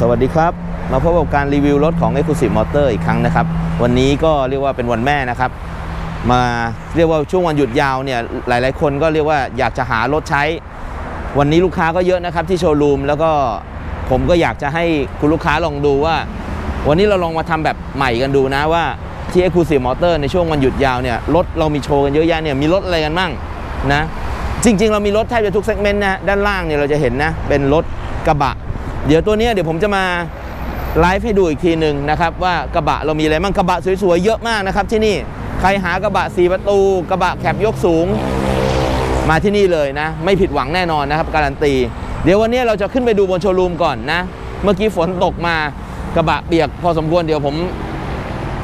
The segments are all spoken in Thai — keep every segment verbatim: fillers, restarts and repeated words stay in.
สวัสดีครับมาพบกับการรีวิวรถของ Exclusive Motor อีกครั้งนะครับวันนี้ก็เรียกว่าเป็นวันแม่นะครับมาเรียกว่าช่วงวันหยุดยาวเนี่ยหลายๆคนก็เรียกว่าอยากจะหารถใช้วันนี้ลูกค้าก็เยอะนะครับที่โชว์รูมแล้วก็ผมก็อยากจะให้คุณลูกค้าลองดูว่าวันนี้เราลองมาทำแบบใหม่กันดูนะว่าที่ Exclusive Motor ในช่วงวันหยุดยาวเนี่ยรถเรามีโชว์กันเยอะแยะเนี่ยมีรถอะไรกันมั่งนะจริงๆเรามีรถแทบจะทุกเซกเมนต์นะด้านล่างเนี่ยเราจะเห็นนะเป็นรถกระบะเดี๋ยวตัวนี้เดี๋ยวผมจะมาไลฟ์ให้ดูอีกทีหนึ่งนะครับว่ากระบะเรามีอะไรบ้างกระบะสวยๆเยอะมากนะครับที่นี่ใครหากระบะสี่ประตูกระบะแคบยกสูงมาที่นี่เลยนะไม่ผิดหวังแน่นอนนะครับการันตีเดี๋ยววันนี้เราจะขึ้นไปดูบนโชว์รูมก่อนนะเมื่อกี้ฝนตกมากระบะเปียกพอสมควรเดี๋ยวผม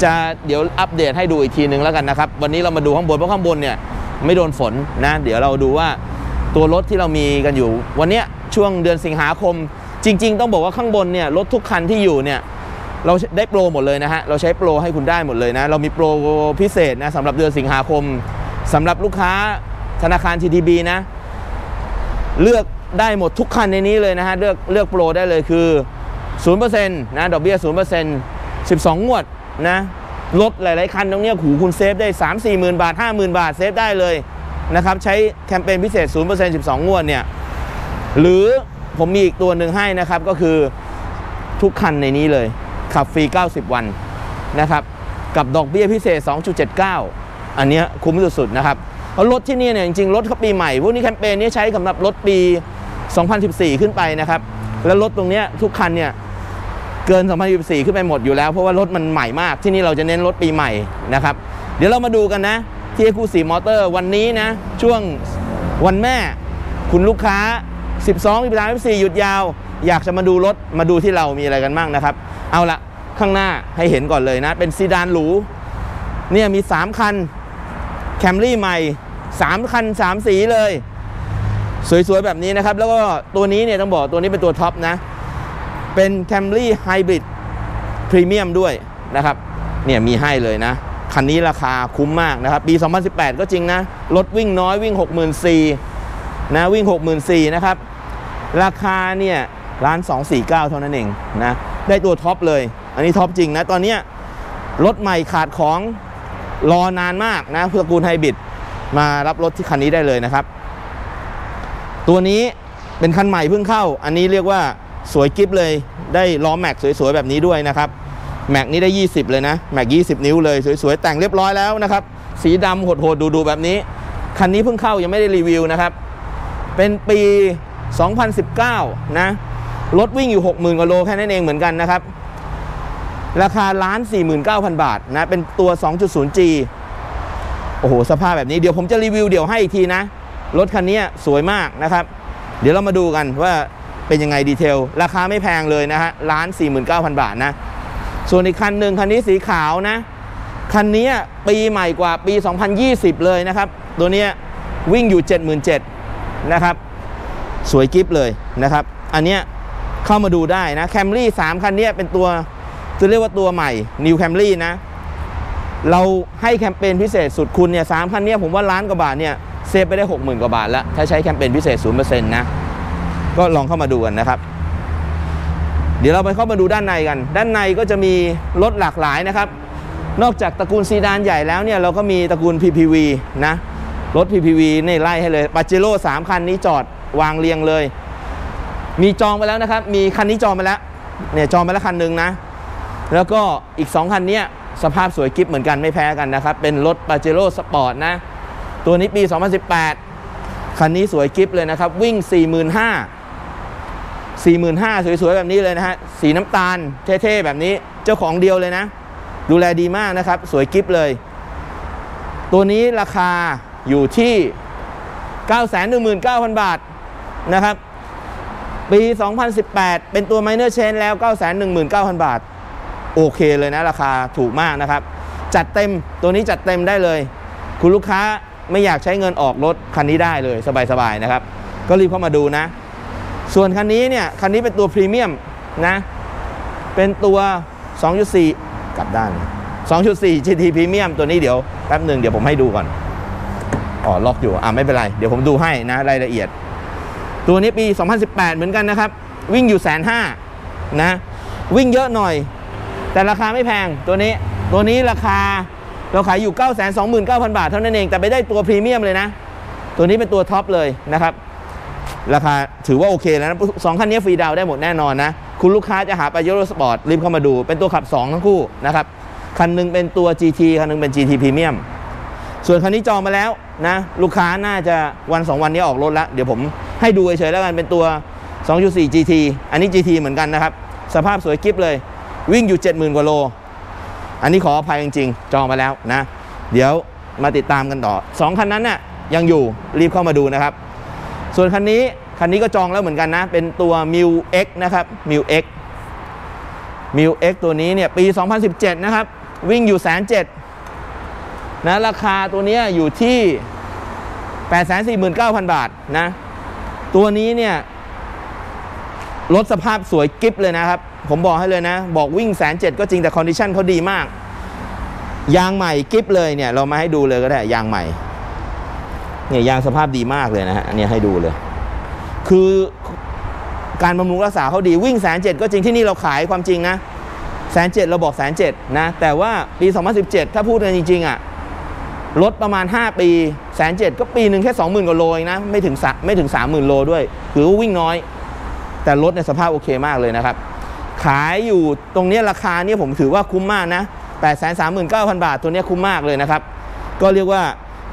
จะเดี๋ยวอัปเดตให้ดูอีกทีหนึ่งแล้วกันนะครับวันนี้เรามาดูข้างบนเพราะข้างบนเนี่ยไม่โดนฝนนะเดี๋ยวเราดูว่าตัวรถที่เรามีกันอยู่วันนี้ช่วงเดือนสิงหาคมจริงๆต้องบอกว่าข้างบนเนี่ยรถทุกคันที่อยู่เนี่ยเราได้โปรหมดเลยนะฮะเราใช้โปรให้คุณได้หมดเลยนะเรามีโปรพิเศษนะสำหรับเดือนสิงหาคมสำหรับลูกค้าธนาคาร ที ที บี นะเลือกได้หมดทุกคันในนี้เลยนะฮะเลือกเลือกโปรได้เลยคือ ศูนย์เปอร์เซ็นต์ นะดอกเบี้ย ศูนย์เปอร์เซ็นต์ สิบสอง งวดนะรถหลายๆคันตรงนี้หูคุณเซฟได้ สามสี่หมื่น บาท ห้าหมื่น บาทเซฟได้เลยนะครับใช้แคมเปญพิเศษ ศูนย์เปอร์เซ็นต์ สิบสอง งวดเนี่ยหรือผมมีอีกตัวหนึ่งให้นะครับก็คือทุกคันในนี้เลยขับฟรีเก้าสิบวันนะครับกับดอกเบี้ยพิเศษ สองจุดเจ็ดเก้า อันนี้คุ้มสุดๆนะครับเพราะรถที่นี่เนี่ยจริงๆรถเขาปีใหม่พวกนี้แคมเปญนี้ใช้สำหรับรถปีสองพันสิบสี่ขึ้นไปนะครับแล้วรถตรงนี้ทุกคันเนี่ยเกินสองพันสิบสี่ขึ้นไปหมดอยู่แล้วเพราะว่ารถมันใหม่มากที่นี่เราจะเน้นรถปีใหม่นะครับเดี๋ยวเรามาดูกันนะที่ Exclusive Motor วันนี้นะช่วงวันแม่คุณลูกค้าสิบสอง สิบสาม สิบสี่หยุดยาวอยากจะมาดูรถมาดูที่เรามีอะไรกันบ้างนะครับเอาละข้างหน้าให้เห็นก่อนเลยนะเป็นซีดานหรูเนี่ยมีสามคัน Camry ใหม่สามคันสามสีเลยสวยๆแบบนี้นะครับแล้วก็ตัวนี้เนี่ยต้องบอกตัวนี้เป็นตัวท็อปนะเป็น Camry Hybrid พรีเมียมด้วยนะครับเนี่ยมีให้เลยนะคันนี้ราคาคุ้มมากนะครับปีสองพันสิบแปดก็จริงนะรถวิ่งน้อยวิ่ง หกหมื่นสี่พัน นะวิ่ง หกหมื่นสี่พัน นะครับราคาเนี่ยล้านสองพันสี่ร้อยสี่สิบเก้าเท่านั้นเองนะได้ตัวท็อปเลยอันนี้ท็อปจริงนะตอนนี้รถใหม่ขาดของรอนานมากนะเพื่อกูลไฮบริดมารับรถที่คันนี้ได้เลยนะครับตัวนี้เป็นคันใหม่เพิ่งเข้าอันนี้เรียกว่าสวยกิฟเลยได้ล้อแม็กสวยๆแบบนี้ด้วยนะครับแม็กนี้ได้ยี่สิบเลยนะแม็กยี่สิบนิ้วเลยสวยๆแต่งเรียบร้อยแล้วนะครับสีดำโหดๆดูๆแบบนี้คันนี้เพิ่งเข้ายังไม่ได้รีวิวนะครับเป็นปีสองพันสิบเก้านะรถวิ่งอยู่ หกหมื่น กว่าโลแค่นั้นเองเหมือนกันนะครับราคาล้าน สี่หมื่นเก้าพัน บาทนะเป็นตัว สองจุดศูนย์จี โอ้โหสภาพแบบนี้เดี๋ยวผมจะรีวิวเดี๋ยวให้อีกทีนะรถคันนี้สวยมากนะครับเดี๋ยวเรามาดูกันว่าเป็นยังไงดีเทลราคาไม่แพงเลยนะฮะล้าน สี่หมื่นเก้าพัน บาทนะส่วนอีกคันหนึ่งคันนี้สีขาวนะคันนี้ปีใหม่กว่าปีสองพันยี่สิบเลยนะครับตัวนี้วิ่งอยู่ เจ็ดหมื่นเจ็ดพัน นะครับสวยกิฟเลยนะครับอันนี้เข้ามาดูได้นะแคมรี่สามคันนี้เป็นตัวจะเรียกว่าตัวใหม่ New Camry นะเราให้แคมเปญพิเศษสุดคุณเนี่ยสามคันนี้ผมว่าล้านกว่าบาทเนี่ยเซฟไปได้ หกหมื่น กว่าบาทแล้วถ้าใช้แคมเปญพิเศษ ศูนย์เปอร์เซ็นต์ นะก็ลองเข้ามาดูกันนะครับเดี๋ยวเราไปเข้ามาดูด้านในกันด้านในก็จะมีรถหลากหลายนะครับนอกจากตระกูลซีดานใหญ่แล้วเนี่ยเราก็มีตระกูล พี พี วี นะรถ พี พี วี นี่ไล่ให้เลยปาเจโร่สามคันนี้จอดวางเรียงเลยมีจองไปแล้วนะครับมีคันนี้จองไปแล้วเนี่ยจองไปแล้วคันหนึ่งนะแล้วก็อีกสองคันนี้สภาพสวยกิฟเหมือนกันไม่แพ้กันนะครับเป็นรถปาเจโร่สปอร์ตนะตัวนี้ปีสองพันสิบแปดคันนี้สวยกิฟเลยนะครับวิ่ง สี่หมื่นห้าพันสี่หมื่นห้าพัน สวยๆแบบนี้เลยนะฮะสีน้ำตาลเท่ๆแบบนี้เจ้าของเดียวเลยนะดูแลดีมากนะครับสวยกิฟเลยตัวนี้ราคาอยู่ที่ เก้าแสนหนึ่งหมื่นเก้าพัน บาทนะครับปีสองพันสิบแปดเป็นตัว Minor Change แล้ว เก้าแสนหนึ่งหมื่นเก้าพัน บาทโอเคเลยนะราคาถูกมากนะครับจัดเต็มตัวนี้จัดเต็มได้เลยคุณลูกค้าไม่อยากใช้เงินออกรถคันนี้ได้เลยสบายๆนะครับก็รีบเข้ามาดูนะส่วนคันนี้เนี่ยคันนี้เป็นตัวพรีเมียมนะเป็นตัว สองจุดสี่ กลับด้าน สองจุดสี่ จี ที พรีเมียมตัวนี้เดี๋ยวแป๊บหนึ่งเดี๋ยวผมให้ดูก่อนอ๋อล็อกอยู่อ่ะไม่เป็นไรเดี๋ยวผมดูให้นะรายละเอียดตัวนี้ปีสองพันสิบแปดเหมือนกันนะครับวิ่งอยู่ หนึ่งแสนห้าพัน นะวิ่งเยอะหน่อยแต่ราคาไม่แพงตัวนี้ตัวนี้ราคาเราขายอยู่ เก้าแสนสองหมื่นเก้าพัน บาทเท่านั้นเองแต่ไปได้ตัวพรีเมียมเลยนะตัวนี้เป็นตัวท็อปเลยนะครับราคาถือว่าโอเคแล้วนะสองคันนี้ฟรีดาวได้หมดแน่นอนนะคุณลูกค้าจะหาไปยูโรสปอร์ตรีบเข้ามาดูเป็นตัวขับสองทั้งคู่นะครับคันนึงเป็นตัว จี ที คันนึงเป็น จี ที Premium ส่วนคันนี้จองมาแล้วนะลูกค้าน่าจะวันสองวันนี้ออกรถแล้วเดี๋ยวผมให้ดูเฉยๆแล้วกันเป็นตัว สองจุดสี่ จี ที อันนี้ จี ที เหมือนกันนะครับสภาพสวยกิ๊บเลยวิ่งอยู่ เจ็ดหมื่น กว่าโลอันนี้ขออภัยจริงๆจองมาแล้วนะเดี๋ยวมาติดตามกันต่อสองคันนั้นน่ะยังอยู่รีบเข้ามาดูนะครับส่วนคันนี้คันนี้ก็จองแล้วเหมือนกันนะเป็นตัว เอ็ม ยู เอ็กซ์ นะครับ เอ็ม ยู เอ็กซ์ เอ็ม ยู เอ็กซ์ ตัวนี้เนี่ยปี สองพันสิบเจ็ดนะครับวิ่งอยู่แสนเจ็ดนะราคาตัวนี้อยู่ที่ แปดแสนสี่หมื่นเก้าพัน บาทนะตัวนี้เนี่ยรถสภาพสวยกิ๊บเลยนะครับผมบอกให้เลยนะบอกวิ่งแสนเจ็ดก็จริงแต่คอนดิชันเขาดีมากยางใหม่กิ๊บเลยเนี่ยเรามาให้ดูเลยก็ได้ยางใหม่เนี่ยยางสภาพดีมากเลยนะฮะอันนี้ให้ดูเลยคือการบำรุงรักษาเขาดีวิ่งแสนเจ็ดก็จริงที่นี่เราขายความจริงนะแสนเจ็ดเราบอกแสนเจ็ดนะแต่ว่าปี สองพันสิบเจ็ดถ้าพูดกันจริงๆอ่ะลดประมาณห้าปีแสนเจ็ดก็ปีหนึ่งแค่ สองหมื่น กว่าโลเองนะไม่ถึงไม่ถึง สามหมื่น โลด้วยคือวิ่งน้อยแต่รถในสภาพโอเคมากเลยนะครับขายอยู่ตรงนี้ราคาเนี่ยผมถือว่าคุ้มมากนะ แปดแสนสามหมื่นเก้าพัน บาทตัวนี้คุ้มมากเลยนะครับก็เรียกว่า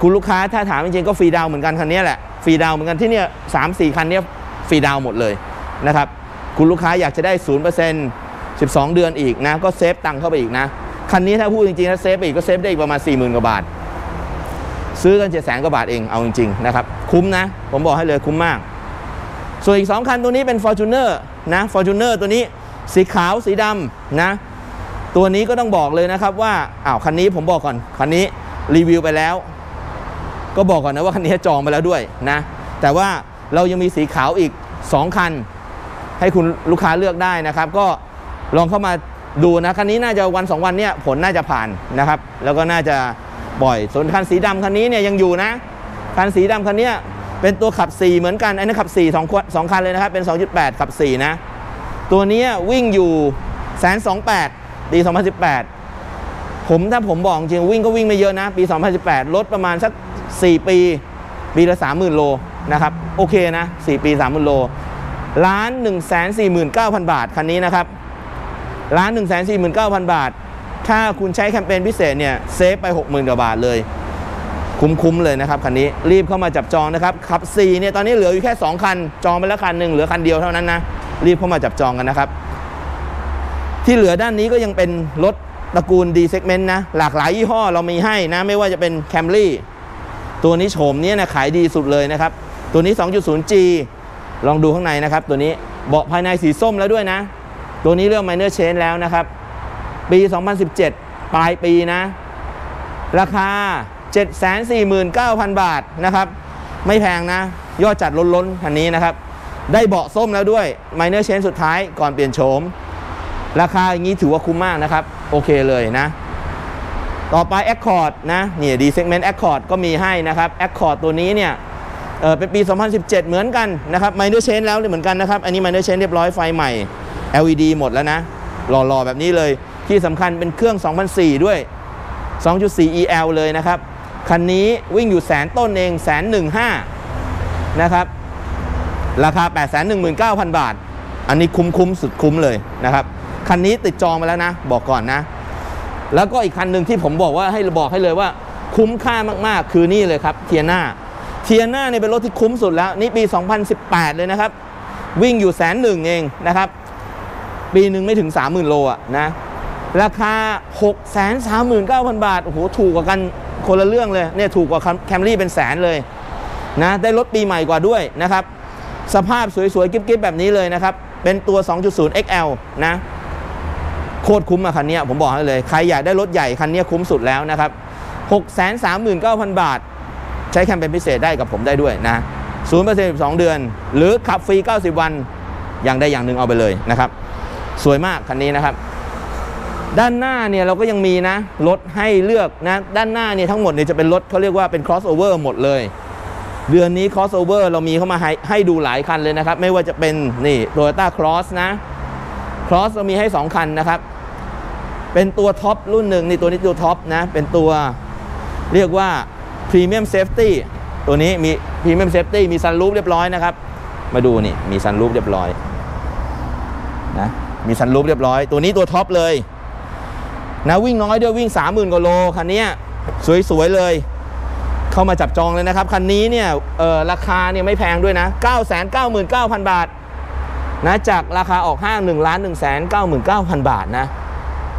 คุณลูกค้าถ้าถามจริงๆก็ฟรีดาวเหมือนกันคันนี้แหละฟรีดาวเหมือนกันที่เนี่ย สามถึงสี่ คันเนี่ยฟรีดาวหมดเลยนะครับคุณลูกค้าอยากจะได้ ศูนย์เปอร์เซ็นต์สิบสอง เดือนอีกนะก็เซฟตังค์เข้าไปอีกนะคันนี้ถ้าพูดจริงๆถ้าเซฟอีกก็เซฟได้อีกประมาณ สี่หมื่น กว่าบาทซื้อกัน เจ็ดแสน กว่าบาทเองเอาจริงๆนะครับคุ้มนะผมบอกให้เลยคุ้มมากส่วนอีกสองคันตัวนี้เป็น Fortuner นะ Fortuner ตัวนี้สีขาวสีดำนะตัวนี้ก็ต้องบอกเลยนะครับว่าอ้าวคันนี้ผมบอกก่อนคันนี้รีวิวไปแล้วก็บอกก่อนนะว่าคันนี้จองไปแล้วด้วยนะแต่ว่าเรายังมีสีขาวอีกสองคันให้คุณลูกค้าเลือกได้นะครับก็ลองเข้ามาดูนะคันนี้น่าจะวันสองวันเนี่ยผลน่าจะผ่านนะครับแล้วก็น่าจะปล่อยส่วนคันสีดำคันนี้เนี่ยยังอยู่นะคันสีดำคันนี้เป็นตัวขับสี่เหมือนกันอันนี้ขับสี่ สอง สองคันเลยนะครับเป็น สองจุดแปด ขับสี่นะตัวนี้วิ่งอยู่แสนสองแปดปีสองพันสิบแปดผมถ้าผมบอกจริงวิ่งก็วิ่งไม่เยอะนะปีสองพันสิบแปดลดประมาณสักสี่ปีปีละ สามหมื่น โลนะครับโอเคนะสี่ปี สามหมื่น โลล้าน หนึ่งแสนสี่หมื่นเก้าพัน บาทคันนี้นะครับล้าน หนึ่งแสนสี่หมื่นเก้าพัน บาทถ้าคุณใช้แคมเปญพิเศษเนี่ยเซฟไป หกหมื่น กว่าบาทเลยคุ้มๆเลยนะครับคันนี้รีบเข้ามาจับจองนะครับขับสี่เนี่ยตอนนี้เหลืออยู่แค่สองคันจองไปแล้วคันหนึ่งเหลือคันเดียวเท่านั้นนะรีบเข้ามาจับจองกันนะครับที่เหลือด้านนี้ก็ยังเป็นรถตระกูล D segment นะหลากหลายยี่ห้อเรามีให้นะไม่ว่าจะเป็น Camry ตัวนี้โฉมนี้นะขายดีสุดเลยนะครับตัวนี้ สองจุดศูนย์ จี ลองดูข้างในนะครับตัวนี้เบาะภายในสีส้มแล้วด้วยนะตัวนี้เรื่อง minor change แล้วนะครับปีสองพันสิบเจ็ดปลายปีนะราคา เจ็ดแสนสี่หมื่นเก้าพัน บาทนะครับไม่แพงนะยอดจัดล้นๆคันนี้นะครับได้เบาะส้มแล้วด้วย minor change สุดท้ายก่อนเปลี่ยนโฉมราคาอย่างนี้ถือว่าคุ้มมากนะครับโอเคเลยนะต่อไป Accord นะนี่ D segment Accord ก็มีให้นะครับ Accord ตัวนี้เนี่ยเออเป็นปีสองพันสิบเจ็ดเหมือนกันนะครับ minor change แล้วเหมือนกันนะครับอันนี้ minor change เรียบร้อยไฟใหม่แอล อี ดี หมดแล้วนะหล่อๆแบบนี้เลยที่สำคัญเป็นเครื่อง สองพันสี่ ด้วย สองจุดสี่ อี แอล เลยนะครับคันนี้วิ่งอยู่แสนต้นเองแสนหนึ่งห้านะครับราคา แปดแสนหนึ่งหมื่นเก้าพัน บาทอันนี้คุ้มๆสุดคุ้มเลยนะครับคันนี้ติดจองมาแล้วนะบอกก่อนนะแล้วก็อีกคันหนึ่งที่ผมบอกว่าให้บอกให้เลยว่าคุ้มค่ามากๆคือนี่เลยครับเทียน่าเทียน่าเนี่ยเป็นรถที่คุ้มสุดแล้วนี่ปีสองพันสิบแปดเลยนะครับวิ่งอยู่แสนหนึ่งเองนะครับปีหนึ่งไม่ถึง สามหมื่น โลอ่ะนะราคา หกแสนสามหมื่นเก้าพัน บาทโอ้โหถูกกว่ากันคนละเรื่องเลยเนี่ยถูกกว่าแคมรี่เป็นแสนเลยนะได้รถปีใหม่กว่าด้วยนะครับสภาพสวยๆกิ๊บๆแบบนี้เลยนะครับเป็นตัว สองจุดศูนย์ เอ็กซ์ แอล นะโคตรคุ้มอะคันนี้ผมบอกให้เลยใครอยากได้รถใหญ่คันนี้คุ้มสุดแล้วนะครับ หกแสนสามหมื่นเก้าพัน บาทใช้แคมเปญพิเศษได้กับผมได้ด้วยนะ ศูนย์เปอร์เซ็นต์ สิบสอง เดือนหรือขับฟรีเก้าสิบวันอย่างใดอย่างหนึ่งเอาไปเลยนะครับสวยมากคันนี้นะครับด้านหน้าเนี่ยเราก็ยังมีนะรถให้เลือกนะด้านหน้าเนี่ยทั้งหมดเนี่ยจะเป็นรถเขาเรียกว่าเป็น crossover หมดเลยเดือนนี้ crossover เรามีเข้ามาให้ให้ดูหลายคันเลยนะครับไม่ว่าจะเป็นนี่ Toyota Cross นะ Cross เรามีให้สองคันนะครับเป็นตัวท็อปรุ่นหนึ่งในตัวนี้ตัวท็อปนะเป็นตัวเรียกว่า Premium Safety ตัวนี้มี Premium Safety มีซันรูฟเรียบร้อยนะครับมาดูนี่มีซันรูฟเรียบร้อยนะมีซันรูฟเรียบร้อยตัวนี้ตัวท็อปเลยนะวิ่งน้อยด้วยวิ่ง สามหมื่น กว่าโลคันนี้สวยๆเลยเข้ามาจับจองเลยนะครับคันนี้เนี่ยราคาเนี่ยไม่แพงด้วยนะ เก้าแสนเก้าหมื่นเก้าพัน บาทนะจากราคาออกห้าง หนึ่งล้านหนึ่งแสนเก้าหมื่นเก้าพัน บาทนะ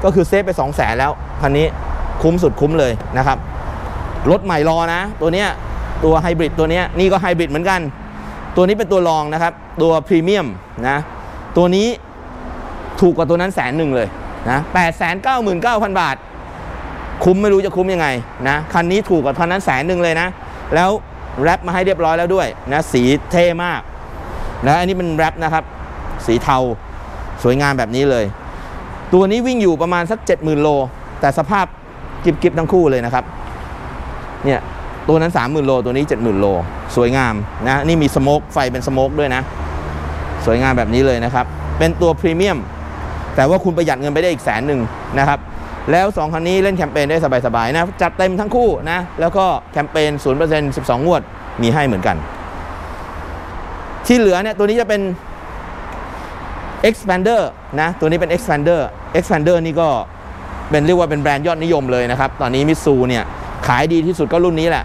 ก็คือเซฟไป สองแสน แล้วคันนี้คุ้มสุดคุ้มเลยนะครับรถใหม่รอนะตัวเนี้ยตัวไฮบริดตัวเนี้ยนี่ก็ไฮบริดเหมือนกันตัวนี้เป็นตัวรองนะครับตัวพรีเมียมนะตัวนี้ถูกกว่าตัวนั้นแสนหนึ่งเลยนะ แปดแสนเก้าหมื่นเก้าพัน บาทคุ้มไม่รู้จะคุ้มยังไงนะคันนี้ถูกกว่าตัวนั้นแสนหนึ่งเลยนะแล้วแรปมาให้เรียบร้อยแล้วด้วยนะสีเท่มากนะอันนี้เป็นแรปนะครับสีเทาสวยงามแบบนี้เลยตัวนี้วิ่งอยู่ประมาณสัก เจ็ดหมื่น โลแต่สภาพกิบๆทั้งคู่เลยนะครับเนี่ยตัวนั้น สามหมื่น โลตัวนี้ เจ็ดหมื่น โลสวยงามนะนี่มีสโมกไฟเป็นสโมกด้วยนะสวยงามแบบนี้เลยนะครับเป็นตัวพรีเมียมแต่ว่าคุณประหยัดเงินไปได้อีกแสนหนึ่งนะครับแล้วสองคันนี้เล่นแคมเปญได้สบายๆนะจัดเต็มทั้งคู่นะแล้วก็แคมเปญ ศูนย์เปอร์เซ็นต์ สิบสอง งวดมีให้เหมือนกันที่เหลือเนี่ยตัวนี้จะเป็น Expander นะตัวนี้เป็น Expander Expander นี่ก็เป็นเรียกว่าเป็นแบรนด์ยอดนิยมเลยนะครับตอนนี้มิตซูเนี่ยขายดีที่สุดก็รุ่นนี้แหละ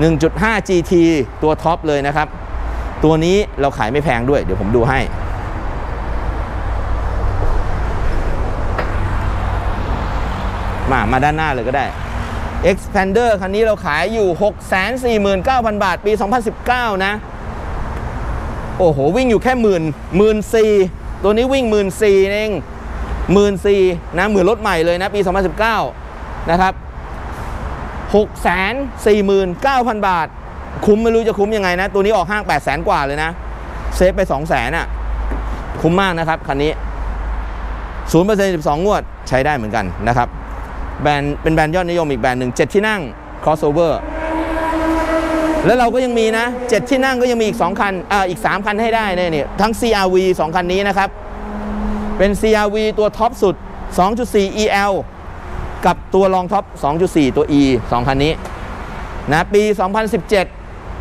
หนึ่งจุดห้า จี ที ตัวท็อปเลยนะครับตัวนี้เราขายไม่แพงด้วยเดี๋ยวผมดูให้มามาด้านหน้าเลยก็ได้ Expander คันนี้เราขายอยู่ หกแสนสี่หมื่นเก้าพัน บาทปีสองพันสิบเก้านะโอ้โหวิ่งอยู่แค่หมื่นหมื่นสี่ตัวนี้วิ่งหมื่นสี่เองหมื่นสี่นะหมื่นรถใหม่เลยนะปีสองพันสิบเก้านะครับ หกแสนสี่หมื่นเก้าพัน บาทคุ้มไม่รู้จะคุ้มยังไงนะตัวนี้ออกห้าง แปดแสน กว่าเลยนะเซฟไป สองแสน อ่ะคุ้มมากนะครับคันนี้ ศูนย์เปอร์เซ็นต์ สิบสอง งวดใช้ได้เหมือนกันนะครับแบรนด์เป็นแบรนด์ยอดนิยมอีกแบรนด์หนึ่งเจ็ดที่นั่ง crossover แล้วเราก็ยังมีนะเจ็ดที่นั่งก็ยังมีอีกสองคันอ่าอีกสามคันให้ได้เนี่ยเนี่ยทั้ง ซี อาร์ วี สองคันนี้นะครับเป็น ซี อาร์ วี ตัวท็อปสุด สองจุดสี่ อี แอล กับตัวรองท็อป สองจุดสี่ ตัว E สองคันนี้นะปีสองพันสิบเจ็ด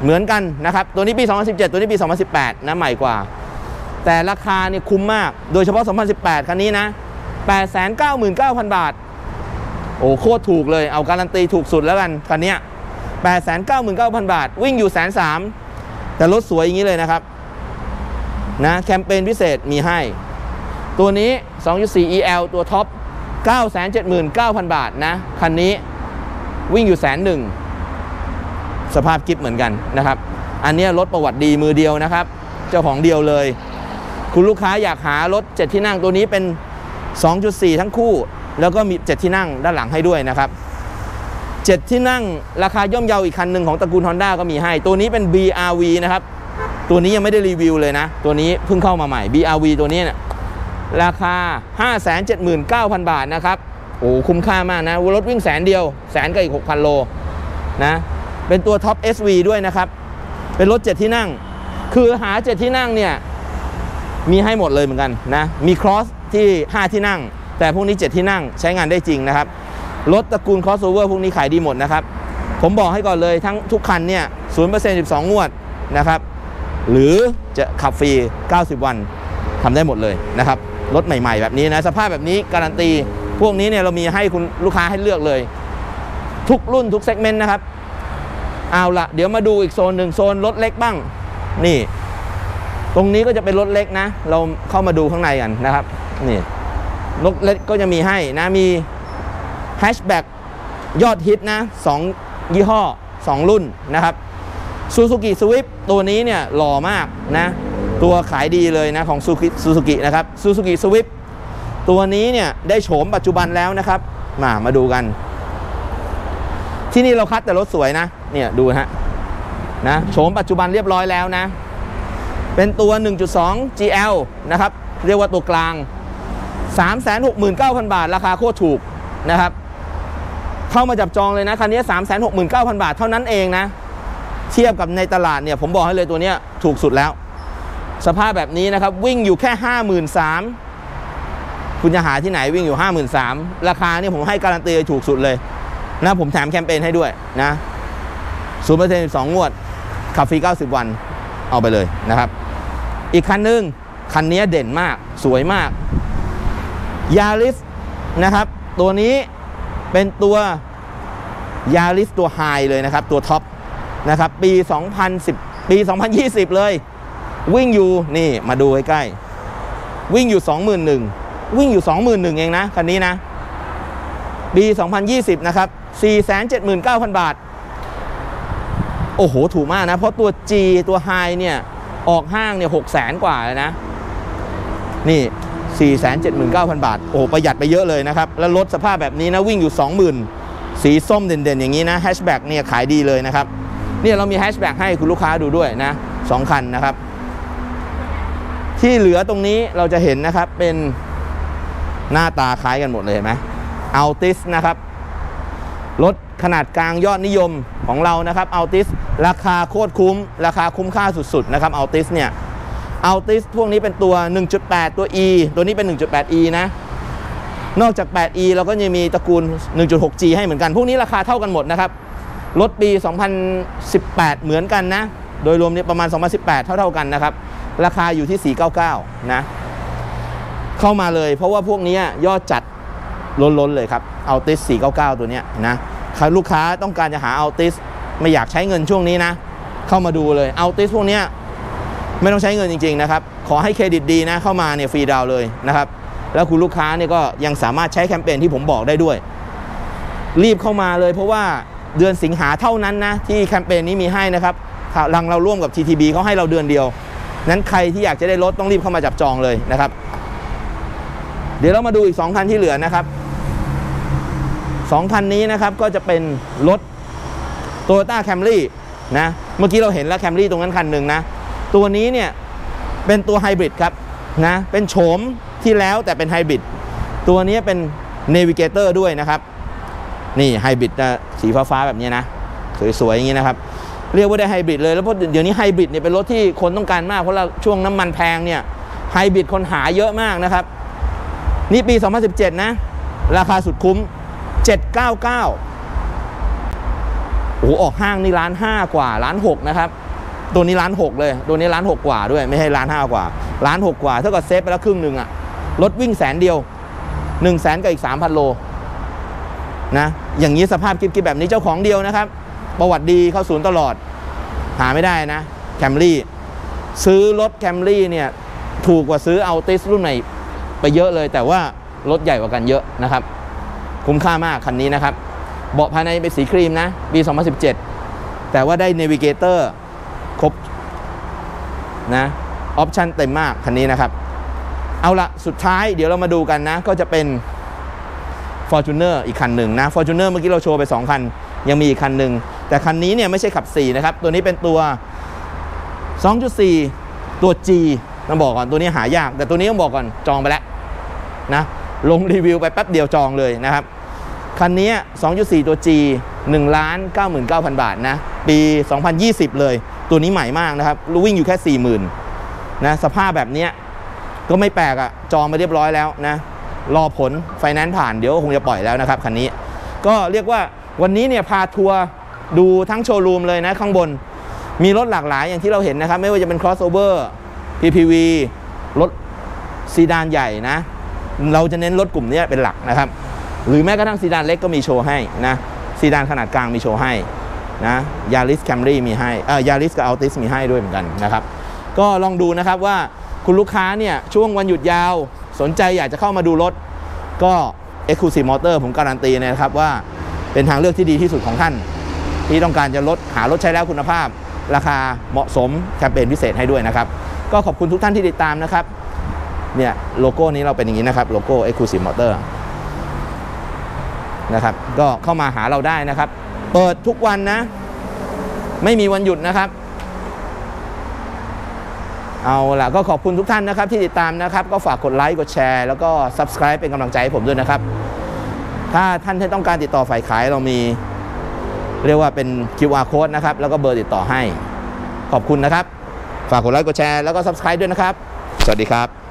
เหมือนกันนะครับตัวนี้ปีสองพันสิบเจ็ดตัวนี้ปีสองพันสิบแปดนะใหม่กว่าแต่ราคาเนี่ยคุ้มมากโดยเฉพาะสองพันสิบแปดคันนี้นะ แปดแสนเก้าหมื่นเก้าพัน บาทโอ้โคตรถูกเลยเอาการันตีถูกสุดแล้วกันคันนี้ แปดแสนเก้าหมื่นเก้าพัน บาทวิ่งอยู่แสนสามแต่รถสวยอย่างนี้เลยนะครับนะแคมเปญพิเศษมีให้ตัวนี้ สองจุดสี่ อี แอล ตัวท็อป เก้าแสนเจ็ดหมื่นเก้าพัน บาทนะคันนี้วิ่งอยู่แสนหนึ่งสภาพกิ๊บเหมือนกันนะครับอันนี้รถประวัติดีมือเดียวนะครับเจ้าของเดียวเลยคุณลูกค้าอยากหารถเจ็ดที่นั่งตัวนี้เป็น สองจุดสี่ ทั้งคู่แล้วก็มีเจ็ดที่นั่งด้านหลังให้ด้วยนะครับเจ็ดที่นั่งราคาย่อมเยาอีกคันหนึ่งของตระกูล Honda ก็มีให้ตัวนี้เป็น บี อาร์ วี นะครับตัวนี้ยังไม่ได้รีวิวเลยนะตัวนี้เพิ่งเข้ามาใหม่ บี อาร์ วี ตัวนี้เนี่ยราคา ห้าแสนเจ็ดหมื่นเก้าพัน บาทนะครับโอ้คุ้มค่ามากนะรถวิ่งแสนเดียวแสนกับอีก หกพัน โลนะเป็นตัวท็อป เอส วี ด้วยนะครับเป็นรถเจ็ดที่นั่งคือหาเจ็ดที่นั่งเนี่ยมีให้หมดเลยเหมือนกันนะมี Cross ที่ห้าที่นั่งแต่พวกนี้เจ็ดที่นั่งใช้งานได้จริงนะครับรถตระกูล crossover พวกนี้ขายดีหมดนะครับผมบอกให้ก่อนเลยทั้งทุกคันเนี่ย ศูนย์เปอร์เซ็นต์ สิบสอง งวดนะครับหรือจะขับฟรีเก้าสิบ วันทำได้หมดเลยนะครับรถใหม่ๆแบบนี้นะสภาพแบบนี้การันตีพวกนี้เนี่ยเรามีให้คุณลูกค้าให้เลือกเลยทุกรุ่นทุกเซกเมนต์นะครับเอาละเดี๋ยวมาดูอีกโซนหนึ่งโซนรถเล็กบ้างนี่ตรงนี้ก็จะเป็นรถเล็กนะเราเข้ามาดูข้างในกันนะครับนี่รถเล็กก็จะมีให้นะมีแฮชแบ็กยอดฮิตนะสองยี่ห้อสองรุ่นนะครับซูซูกิ Swift ตัวนี้เนี่ยหล่อมากนะตัวขายดีเลยนะของซูซูกินะครับซูซูกิ Swift ตัวนี้เนี่ยได้โฉมปัจจุบันแล้วนะครับมามาดูกันที่นี่เราคัดแต่รถสวยนะเนี่ยดูฮะนะโฉมปัจจุบันเรียบร้อยแล้วนะเป็นตัว หนึ่งจุดสอง จี แอล นะครับเรียกว่าตัวกลางสามแสนหกหมื่นเก้าพัน บาทราคาโคตรถูกนะครับเข้ามาจับจองเลยนะคันนี้ สามแสนหกหมื่นเก้าพัน บาทเท่านั้นเองนะเทียบกับในตลาดเนี่ยผมบอกให้เลยตัวนี้ถูกสุดแล้วสภาพแบบนี้นะครับวิ่งอยู่แค่ ห้าหมื่นสามพัน คุณจะหาที่ไหนวิ่งอยู่ ห้าหมื่นสามพัน ราคานี่ผมให้การันตีถูกสุดเลยนะผมแถมแคมเปญให้ด้วยนะ ศูนย์เปอร์เซ็นต์ สิบสอง งวดขับฟรีเก้าสิบวันเอาไปเลยนะครับอีกคันนึงคันนี้เด่นมากสวยมาก Yaris นะครับตัวนี้เป็นตัว Yaris ตัว High เลยนะครับตัวท็อปนะครับปี สองพันสิบ ปี สองพันยี่สิบเลยวิ่งอยู่นี่มาดูใกล้ๆวิ่งอยู่ สองหมื่นหนึ่งพัน วิ่งอยู่ สองหมื่นหนึ่งพัน เองนะคันนี้นะปี สองพันยี่สิบนะครับ สี่แสนเจ็ดหมื่นเก้าพัน บาทโอ้โหถูกมากนะเพราะตัว G ตัว High เนี่ยออกห้างเนี่ย หกแสน กว่าเลยนะนี่ สี่แสนเจ็ดหมื่นเก้าพัน บาทโอ้ประหยัดไปเยอะเลยนะครับแล้วรถสภาพแบบนี้นะวิ่งอยู่ สองหมื่น สีส้มเด่นๆอย่างนี้นะแฮชแบ็กเนี่ยขายดีเลยนะครับเนี่ยเรามีแฮชแบ็กให้คุณลูกค้าดูด้วยนะสองคันนะครับที่เหลือตรงนี้เราจะเห็นนะครับเป็นหน้าตาคล้ายกันหมดเลยเห็นไหม Altis นะครับรถขนาดกลางยอดนิยมของเรานะครับ Altis ราคาโคตรคุ้มราคาคุ้มค่าสุดๆนะครับ Altis เนี่ย Altis พวกนี้เป็นตัว หนึ่งจุดแปด ตัว E ตัวนี้เป็น หนึ่งจุดแปด E นะนอกจาก แปด E เราก็ยังมีตระกูล หนึ่งจุดหก G ให้เหมือนกันพวกนี้ราคาเท่ากันหมดนะครับรถปี สองพันสิบแปด เหมือนกันนะโดยรวมเนี่ยประมาณ สองพันสิบแปด เท่าๆกันนะครับราคาอยู่ที่ สี่พันเก้าร้อยเก้าสิบเก้า นะเข้ามาเลยเพราะว่าพวกนี้ยอดจัดล้นๆเลยครับ Altis สี่พันเก้าร้อยเก้าสิบเก้า ตัวเนี้ยนะลูกค้าต้องการจะหา Altis ไม่อยากใช้เงินช่วงนี้นะเข้ามาดูเลย Altis พวกนี้ไม่ต้องใช้เงินจริงๆนะครับขอให้เครดิตดีนะเข้ามาเนี่ยฟรีดาวน์เลยนะครับแล้วคุณลูกค้าเนี่ยก็ยังสามารถใช้แคมเปญที่ผมบอกได้ด้วยรีบเข้ามาเลยเพราะว่าเดือนสิงหาเท่านั้นนะที่แคมเปญนี้มีให้นะครับทางเราร่วมกับ ที ที บี เขาให้เราเดือนเดียวนั้นใครที่อยากจะได้รถต้องรีบเข้ามาจับจองเลยนะครับเดี๋ยวเรามาดูอีกสองคันที่เหลือนะครับสองคันนี้นะครับก็จะเป็นรถ Toyota Camry นะเมื่อกี้เราเห็นแล้ว Camry ตรงนั้นคันหนึ่งนะตัวนี้เนี่ยเป็นตัว Hybrid ครับนะเป็นโฉมที่แล้วแต่เป็น Hybrid ตัวนี้เป็น Navigator ด้วยนะครับนี่ไฮบริดสีฟ้าๆแบบนี้นะสวยๆอย่างนี้นะครับเรียกว่าได้ไฮบริดเลยแล้วเพราะเดี๋ยวนี้ไฮบริดเนี่ยเป็นรถที่คนต้องการมากเพราะเราช่วงน้ำมันแพงเนี่ยไฮบริดคนหาเยอะมากนะครับนี่ปีสองพันสิบเจ็ดนะราคาสุดคุ้มเจ็ดพันเก้าร้อยเก้าสิบเก้าโอ้โหออกห้างนี่ล้านห้ากว่าล้านหกนะครับตัวนี้ล้านหกเลยตัวนี้ล้านหกกว่าด้วยไม่ใช่ล้านห้ากว่าล้านหกกว่าเท่ากับเซฟไปแล้วครึ่งหนึ่งอะรถวิ่งแสนเดียวหนึ่งแสนกับอีกสามพันโลนะอย่างนี้สภาพกิ๊บๆแบบนี้เจ้าของเดียวนะครับประวัติดีเข้าศูนย์ตลอดหาไม่ได้นะแคมรี่ซื้อรถแคมรี่เนี่ยถูกกว่าซื้อเอาติสรุ่นใหม่ไปเยอะเลยแต่ว่ารถใหญ่กว่ากันเยอะนะครับคุ้มค่ามากคันนี้นะครับเบาะภายในเป็นสีครีมนะปีสองพันสิบเจ็ดแต่ว่าได้เนวิเกเตอร์ครบนะออปชั่นเต็มมากคันนี้นะครับเอาละสุดท้ายเดี๋ยวเรามาดูกันนะก็จะเป็นFortuner อีกคันหนึ่งนะ Fortuner เมื่อกี้เราโชว์ไปสองคันยังมีอีกคันหนึ่งแต่คันนี้เนี่ยไม่ใช่ขับสี่นะครับตัวนี้เป็นตัว สองจุดสี่ ตัว G ต้องบอกก่อนตัวนี้หายากแต่ตัวนี้ต้องบอกก่อนจองไปแล้วนะลงรีวิวไปแป๊บเดียวจองเลยนะครับคันนี้ สองจุดสี่ ตัว G หนึ่งล้านเก้าหมื่นเก้าพัน บาทนะปี สองพันยี่สิบ เลยตัวนี้ใหม่มากนะครับวิ่งอยู่แค่ สี่หมื่น นะสภาพแบบนี้ก็ไม่แปลกอะจองไปเรียบร้อยแล้วนะรอผลไฟแนนซ์ผ่านเดี๋ยวคงจะปล่อยแล้วนะครับคันนี้ก็เรียกว่าวันนี้เนี่ยพาทัวร์ดูทั้งโชว์รูมเลยนะข้างบนมีรถหลากหลายอย่างที่เราเห็นนะครับไม่ว่าจะเป็น crossover พี พี วี รถซีดานใหญ่นะเราจะเน้นรถกลุ่มนี้เป็นหลักนะครับหรือแม้กระทั่งซีดานเล็กก็มีโชว์ให้นะซีดานขนาดกลางมีโชว์ให้นะ Yaris Camry มีให้เอ่อ Yaris กับ Altis มีให้ด้วยเหมือนกันนะครับก็ลองดูนะครับว่าคุณลูกค้าเนี่ยช่วงวันหยุดยาวสนใจอยากจะเข้ามาดูรถก็ Exclusive Motor ผมการันตีนะครับว่าเป็นทางเลือกที่ดีที่สุดของท่านที่ต้องการจะลดหารถใช้แล้วคุณภาพราคาเหมาะสมแคมเปญพิเศษให้ด้วยนะครับก็ขอบคุณทุกท่านที่ติดตามนะครับเนี่ยโลโก้นี้เราเป็นอย่างนี้นะครับโลโก้ Exclusive Motor นะครับก็เข้ามาหาเราได้นะครับเปิดทุกวันนะไม่มีวันหยุดนะครับเอาล่ะก็ขอบคุณทุกท่านนะครับที่ติดตามนะครับก็ฝากกดไลค์กดแชร์แล้วก็ Subscribe เป็นกำลังใจให้ผมด้วยนะครับถ้าท่านที่ต้องการติดต่อฝ่ายขายเรามีเรียกว่าเป็น คิว อาร์ Code นะครับแล้วก็เบอร์ติดต่อให้ขอบคุณนะครับฝากกดไลค์กดแชร์แล้วก็ Subscribe ด้วยนะครับสวัสดีครับ